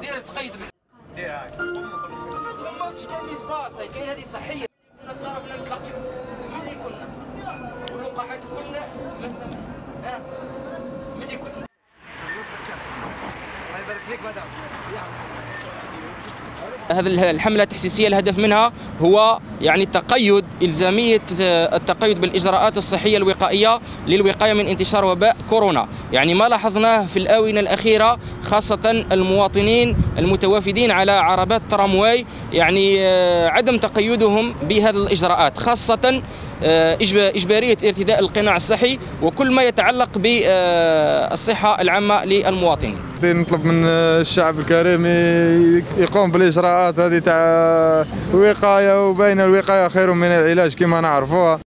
دير تقيد دير هاك ما كاينش ليسباس كاين هذه صحيه كنا صغار كنا نتلاقاو ملي كنا والوقعات كنا ملي كنا الله يبارك فيك مدام. هذه الحملة التحسيسية الهدف منها هو يعني تقييد إلزامية التقيد بالإجراءات الصحية الوقائية للوقاية من انتشار وباء كورونا. يعني ما لاحظناه في الآونة الأخيرة خاصة المواطنين المتوافدين على عربات ترامواي يعني عدم تقيدهم بهذه الإجراءات، خاصة إجبارية ارتداء القناع الصحي وكل ما يتعلق بالصحة العامة للمواطنين. نطلب من الشعب الكريم يقوم بالإجراءات هذه تاع الوقاية، وبين الوقاية خير من العلاج كما نعرفوها.